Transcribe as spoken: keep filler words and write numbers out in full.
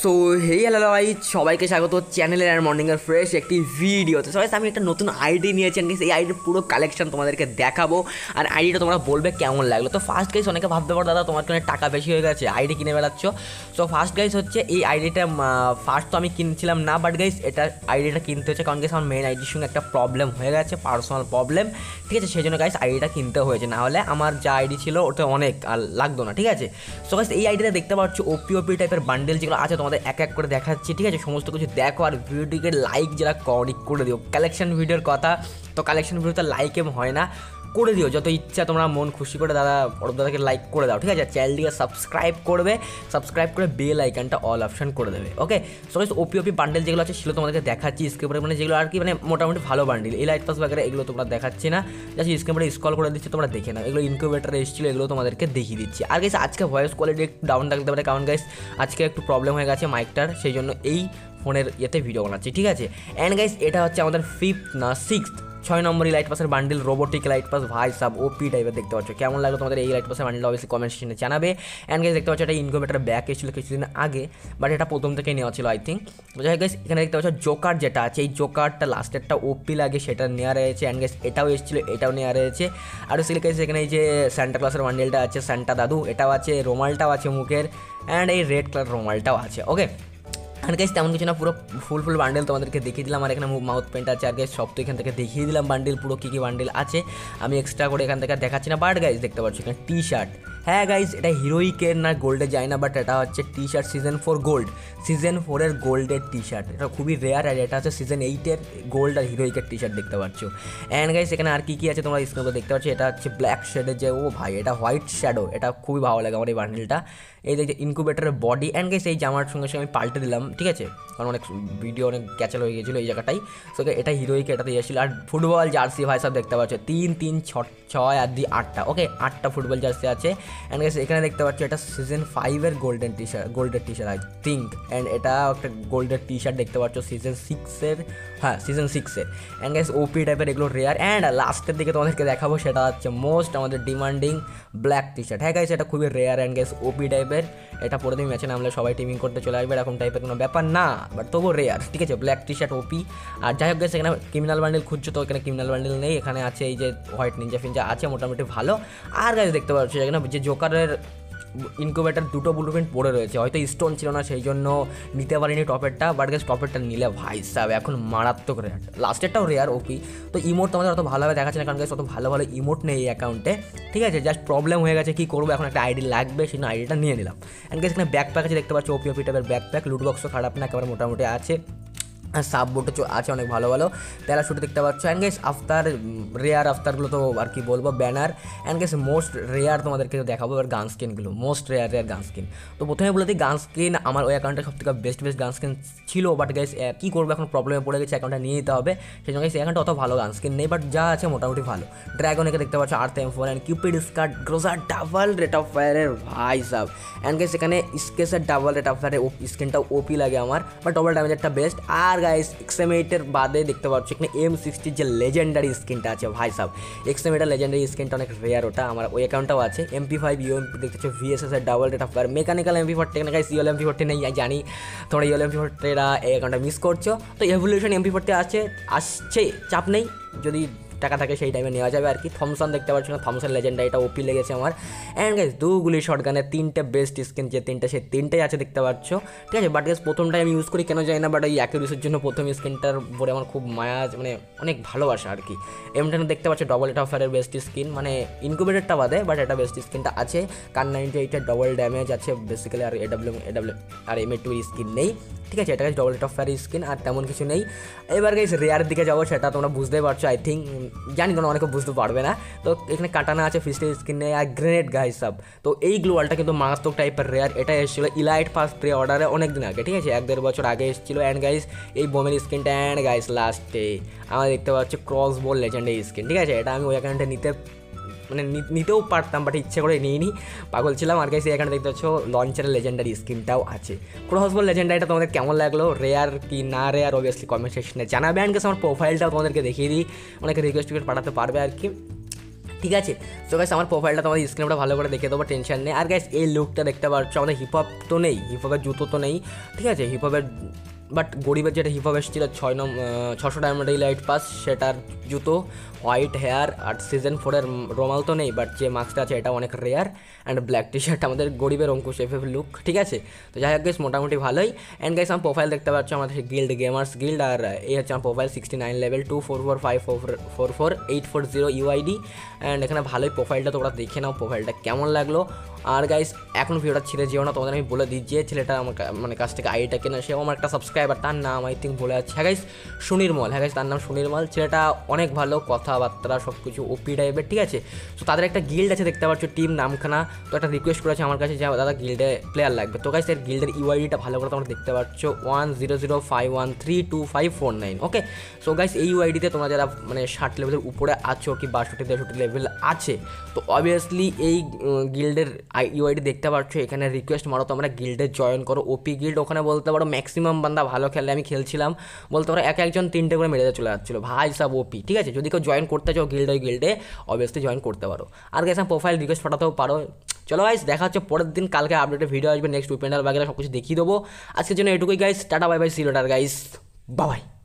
So hey hello guys, সবাইকে স্বাগত চ্যানেলের অ্যান্ড মর্নিংয়ের ফ্রেশ একটি ভিডিওতে। সবাই আমি একটা নতুন আইডি নিয়েছি, এই আইডির পুরো কালেকশন তোমাদেরকে দেখাবো আর আইডিটা তোমরা বলবে কেমন লাগলো। তো ফার্স্ট গাইস, অনেকে ভাবতে পারো দাদা তোমার কোনো টাকা বেশি হয়ে গেছে, আইডি কিনে বেড়াচ্ছ। সো ফার্স্ট গাইস হচ্ছে এই আইডিটা ফার্স্ট তো আমি কিনছিলাম না, বাট গাইস এটা আইডিটা কিনতে হচ্ছে কারণ গাইস আমার মেন আইডির সঙ্গে একটা প্রবলেম হয়ে গেছে, পার্সোনাল প্রবলেম, ঠিক আছে? সেই জন্য গাইস আইডিটা কিনতে হয়েছে, নাহলে আমার যা আইডি ছিল ওটা অনেক আর লাগতো না, ঠিক আছে? সো গাইস এই আইডিটা দেখতে পাচ্ছ ওপি ওপি টাইপের বান্ডেল যেগুলো আছে তোমাদের এক এক করে দেখাচ্ছি, ঠিক আছে? সমস্ত কিছু দেখো আর ভিডিওটিকে লাইক যারা করি করে দিও। কালেকশন ভিডিওর কথা তো কালেকশন ভিডিওতে লাইক এম হয় না, করে দিও যত ইচ্ছা তোমরা মন খুশি করে দাদা অরূপ দাদাকে লাইক করে দাও, ঠিক আছে? চ্যানেলটিকে সাবস্ক্রাইব করবে, সাবস্ক্রাইব করে বেল আইকনটা অল অপশন করে দেবে, okay? So guys OP OP bundle যেগুলো আছে সেগুলো তোমাদেরকে দেখাচ্ছি স্ক্রিপ্টে, মানে যেগুলো আর কি মানে মোটামুটি ভালো বান্ডেল, এই লাইট পাস বাগেরা এগুলো তোমরা দেখাচ্ছি না, জাস্ট স্ক্রিপ্টে স্ক্রল করে দিচ্ছি তোমরা দেখে নাও। এগুলো ইনকিউবেটারে এসেছিলো, এগুলো তোমাদেরকে দেখিয়ে দিচ্ছি। আর গাইস আজকে ভয়েস কোয়ালিটি একটু ডাউন থাকতে পারে কারণ গাইস আজকে একটু প্রবলেম হয়ে গেছে মাইকটার, সেই জন্য এই ফোনের ইয়েতে ভিডিও বানাচ্ছি, ঠিক আছে? অ্যান্ড গাইস এটা হচ্ছে আমাদের ফিফথ না সিক্সথ ছয় নম্বর লাইট পাসের বান্ডেল, রোবোটিক লাইট পাস, ভাই সাব ওপি টাইপের দেখতে পাচ্ছ। কেমন লাগলো তোমাদের এই লাইট পাসের বান্ডেল অবশ্যই কমেন্ট সেকশনে জানাবে। অ্যান্ড গাইস দেখতে পাচ্ছ এটা ইনকিউবেটর ব্যাক এসেছিলো কিছুদিন আগে, বাট এটা প্রথম থেকেই নেওয়া ছিল আই থিঙ্ক। তো যাই গাইস এখানে দেখতে পাচ্ছ জোকার যেটা আছে, এই জোকারটা লাস্টেরটা ওপি লাগে সেটা নেওয়া রয়েছে। অ্যান্ড গাইস এটাও এসেছিলো, এটাও নেওয়া রয়েছে। আর সেগুলো গাইস এখানে এই যে সান্টা ক্লাসের বান্ডেলটা আছে, সান্টা দাদু এটাও আছে, রোমালটাও আছে মুখের, অ্যান্ড এই রেড কালার রোমালটাও আছে, ওকে? আর গাইস তেমন কিছু না, পুরো ফুল ফুল বান্ডেল তোমাদেরকে দেখিয়ে দিলাম। আর এখানে মাউথ প্যান্ট আছে, আর গাইস সব তো এখান থেকে দেখিয়ে দিলাম বান্ডেল পুরো কী কী বান্ডেল আছে, আমি এক্সট্রা করে এখান থেকে দেখাচ্ছি না। বাট গাইস দেখতে পাচ্ছ এখানে টি শার্ট, হ্যাঁ গাইস এটা হিরোইকের না গোল্ডে যায় না, বাট এটা হচ্ছে T shirt season four gold, season ফোরের গোল্ডের টি শার্ট, এটা খুবই রেয়ার। আর এটা হচ্ছে সিজন এইটের গোল্ড আর হিরোইকের টি শার্ট দেখতে পাচ্ছ। অ্যান্ড গাইস এখানে আর কী কী আছে তোমরা স্ক্রিনে দেখতে পাচ্ছ, এটা হচ্ছে ব্ল্যাক শেডের যে, ও ভাই এটা হোয়াইট শ্যাডো, এটা খুবই ভালো লাগে আমার এই বান্ডেলটা। এই যে ইনকিউবেটরের বডি, অ্যান্ড গাইস এই জামার সঙ্গে সঙ্গে আমি পাল্টে দিলাম, ঠিক আছে? কারণ অনেক ভিডিও অনেক ক্যাচাল হয়ে গিয়েছিলো এই জায়গাটাই, সো এটা হিরোইক এটাতে এসেছিলো। আর ফুটবল জার্সি ভাই সব দেখতে পাচ্ছ, তিন তিন ছ ছয় আর দুই আটটা, ওকে? আটটা ফুটবল জার্সি আছে। অ্যান্ড গাইস এখানে দেখতে পাচ্ছ এটা সিজন ফাইভের গোল্ডেন টি শার্ট, গোল্ডের T shirt I think. And এটা একটা গোল্ডের টি শার্ট দেখতে পাচ্ছ সিজন সিক্সের, হ্যাঁ সিজন সিক্সের। অ্যান্ড গাইস ওপি টাইপের এগুলো রেয়ার। অ্যান্ড লাস্টের দিকে তোমাদেরকে দেখাবো সেটা হচ্ছে মোস্ট আমাদের ডিমান্ডিং ব্ল্যাক টি শার্ট, হ্যাঁ গাইস এটা খুবই রেয়ার। অ্যান্ড গাইস ওপি টাইপের এটা পরে দিন ম্যাচে নামলে সবাই টিমিং করতে চলে আসবে, এরকম টাইপের কোনো ব্যাপার না, বাট তবুও রেয়ার, ঠিক আছে? ব্ল্যাক টি শার্ট ওপি। আর যাই হোক গাইস এখানে ক্রিমিনাল বান্ডেল খুঁজছো, তো এখানে ক্রিমিনাল বান্ডেল নেই, এখানে আছে এই যে হোয়াইট নিঞ্জা ফিঞ্জা আছে, মোটামুটি ভালো। আর গাইস দেখতে পাচ্ছ এখানে যে জোকারের ইনকিউবেটর দুটো ব্লুপ্রিন্ট পড়ে রয়েছে, হয়তো স্টোন ছিল না সেই জন্য নিতে পারিনি টপেরটা, বাট গাইস টপেরটা নিলে ভাই সাব এখন মারাত্মক রেয়ার, লাস্টেরটাও রেয়ার ওপি। তো ইমোট তোমাদের অত ভালোভাবে দেখাচ্ছে না কারণ গাইস অত ভালো ভালো ইমোট নেই এই অ্যাকাউন্টে, ঠিক আছে? জাস্ট প্রবলেম হয়ে গেছে, কী করবো, এখন একটা আইডি লাগবে, সেই আইডিটা নিয়ে নিলাম। অ্যান্ড গাইস এখানে ব্যাকপ্যাক আছে দেখতে পাচ্ছ, ওপি ওপি টাইপের ব্যাকপ্যাক, লুটবক্সও খারাপ না, একেবারে মোটামুটি আছে, আর সাব বোটও আছে অনেক ভালো ভালো, প্যারা শুটে দেখতে পাচ্ছ। অ্যান্ড গাইস আফতার রেয়ার আফতারগুলো তো আর কি বলবো, banner. And guys most rare তোমাদেরকে দেখাবো এবার গান স্কিনগুলো, most rare rare gun skin. তো প্রথমে বলে দিই গান স্কিন আমার ওই অ্যাকাউন্টে সবথেকে বেস্ট বেস্ট গান স্কিন ছিল, বাট গাইস কী করবো এখন প্রবলেমে পড়ে গেছে, অ্যাকাউন্টটা নিয়ে নিতে হবে, সেই জন্য গাইস অ্যাকাউন্টে অত ভালো গান স্কিন নেই, বাট যা আছে মোটামুটি ভালো। ড্রাগনকে দেখতে পাচ্ছ, আর্থ M four, and cupid scar গ্রোজার ডাবল রেট অফ ফায়ারের ভাই সাব। অ্যান্ড গাইস এখানে স্কেসের ডাবল রেট অফ ফায়ারের স্কিনটা ওপি লাগে আমার, বাট ডবল ড্যামেজেরটা বেস্ট। আর গাইস এক্সএমএইটের বাদে দেখতে পাচ্ছ এখানে এম সিক্সটির যে লেজেন্ডারি স্কিনটা আছে ভাই সাব, এক্সএমএইটের লেজেন্ডারি স্কিনটা অনেক রেয়ার, ওটা আমার ওই অ্যাকাউন্টটাও আছে। এমপি ফাইভ ইউএমপি দেখতে পাচ্ছ, ভিএসএস এর double rate of fire, mechanical MP four ten, guys UL MP four ten নেই জানি, তোমরা ইউএল এমপি ফোর টেরা এই অ্যাকাউন্টটা মিস করছো। তো এভলিউশন এমপি ফোর টেন আছে, আসছে চাপ নেই, যদি টাকা থাকে সেই টাইমে নেওয়া যাবে আর কি। থমসন দেখতে পাচ্ছ না, থমসন লেজেন্ডার এটা ওপি লেগেছে আমার। অ্যান্ড গাইস দুগুলি শটগানের তিনটে বেস্ট স্কিন যে তিনটে, সেই তিনটেই আছে দেখতে পাচ্ছ, ঠিক আছে? বাট গাইস প্রথমটাই আমি ইউজ করি কেন জানি না, বাট এই অ্যাকুরেসির জন্য প্রথম স্কিনটার উপরে আমার খুব মায়া, মানে অনেক ভালোবাসা আর কি। এমটেন দেখতে পাচ্ছ ডবল এটা ফায়ারের বেস্ট স্কিন, মানে ইনকিউবেটরটা বাদে, বাট এটা বেস্ট স্কিনটা আছে। কার নাইনটি এইটটা ডবল ড্যামেজ আছে বেসিক্যালি, আর এডাব্লিউ এডাব্লিউ আর এম এ টু স্কিন নেই, ঠিক আছে? এটা গাইস ডবল এটা ফায়ার স্কিন আর তেমন কিছু নেই। এবার গাইস রেয়ার দিকে যাবো, সেটা তোমরা বুঝতেই পারছো আই থিঙ্ক, জানি তোমরা অনেকে বুঝতে পারবে না। তো এখানে কাটানা আছে, ফিস্টের স্কিনে, আর গ্রেনেড গাইস সাব। তো এই গ্লোয়ালটা কিন্তু মারাত্মক টাইপের রেয়ার, এটা এসেছিলো ইলাইট ফার্স্ট প্রি অর্ডারে অনেক দিন আগে, ঠিক আছে? এক দেড় বছর আগে এসেছিলো। অ্যান্ড গাইস এই বোমের স্কিনটা, অ্যান্ড গাইস লাস্টে আমার দেখতে পাচ্ছি ক্রস বোল লেজেন্ডারি স্কিন, ঠিক আছে? এটা আমি ওই অ্যাকাউন্টে নিতে মানে নিতেও পারতাম, বাট ইচ্ছে করে নিইনি, পাগল ছিলাম। আর গাইস এই অ্যাকাউন্টে দেখতে পাচ্ছ লঞ্চারের লেজেন্ডারি স্কিনটাও আছে। ক্রসবল লেজেন্ডারিটা তোমাদের কেমন লাগলো, রেয়ার কি না রেয়ার অবভিয়াসলি কমেন্ট সেকশনে জানাবে। অ্যান্ড গাইস আমার প্রোফাইলটাও তোমাদেরকে দেখিয়ে দিই, অনেকে রিকোয়েস্ট টিকোয়েস্ট পাঠাতে পারবে আর কি। ঠিক আছে। সো গাইস আমার প্রোফাইলটা তোমাদের স্ক্রিনটা ভালো করে দেখে দেবো, টেনশন নেই। আর গাইস এই লুকটা দেখতে পাচ্ছ, আমাদের হিপহপ তো নেই, হিপহপের জুতো তো নেই, ঠিক আছে, হিপহপের বাট গরিবের যেটা হিপহপ এসেছিল ছয় নম্বর ছশো ডায়মন্ড লাইট পাস, সেটার জুতো, হোয়াইট হেয়ার, আর সিজন ফোরের রোমাল তো নেই, বাট যে মাস্কটা আছে এটা অনেক rare, and black T shirt, আমাদের গরিবের অঙ্কুশ এফএফ লুক, ঠিক আছে। তো যাই হোক গাইস মোটামুটি ভালোই। অ্যান্ড গাইস আমার প্রোফাইল দেখতে পাচ্ছ, আমাদের গিল্ড গেমার্স গিল্ড, আর এই হচ্ছে আমার profile sixty nine level two four four five four four four eight four zero UID. And এখানে ভালোই প্রোফাইলটা তোমরা দেখে নাও প্রোফাইলটা কেমন লাগলো। আর গাইস এখন ভিডিওটা ছেড়ে যেও না, তোমাদের আমি বলে দিই যে ছেলেটা আমার মানে কাছ থেকে আইডিটা কেনা, সে আমার একটা সাবস্ক্রাইবার, তার নাম আই থিঙ্ক বলে যাচ্ছে, হ্যাঁ গাইস সুনির্মল, হ্যাঁ গাইস তার নাম সুনির্মল। ছেলেটা অনেক ভালো, কথাবার্তা সব কিছু ওপি টাইপের, ঠিক আছে। তো তাদের একটা গিল্ড আছে দেখতে পাচ্ছ, টিম নামখানা, তো একটা রিকোয়েস্ট করেছে আমার কাছে যে দাদা গিল্ডে প্লেয়ার লাগবে। তো গাইস এর গিল্ডের ইউআইডিটা ভালো করে তোমরা দেখতে পাচ্ছ one zero zero five one three two five four nine okay. So guys এই ইউআইডিতে তোমরা যারা মানে ষাট লেভেলের উপরে আছো কি বাষট্টি তেষট্টি লেভেল আছে, তো অবভিয়াসলি এই গিল্ডের ইউআইডি দেখতে পাচ্ছ, এখানে রিকোয়েস্ট মারো তোমরা গিল্ডে জয়েন করো, ওপি গিল্ড। ওখানে বলতে পারো ম্যাক্সিমাম বান্দা ভালো খেলে, আমি খেলছিলাম বলতে পারো এক একজন তিনটে করে মেরে চলে যাচ্ছিলো, ভাই সব ওপি, ঠিক আছে। যদি কেউ জয়েন করতে চাও গিল্ড ওই গিল্ডে অবভিয়াসলি জয়েন করতে পারো। আর গেছে প্রোফাইল রিকোয়েস্ট পাঠাতেও পারো। চলো গাইস দেখা হচ্ছে পরের দিন, কালকে আপডেটে ভিডিও আসবে, নেক্সট উইকেন্ডার বাগেরা সব কিছু দেখিয়ে দেবো। আজকের জন্য এটুকুই গাইস, টাটা বাই বাই, সিলোটার গাইস, বাই বাই।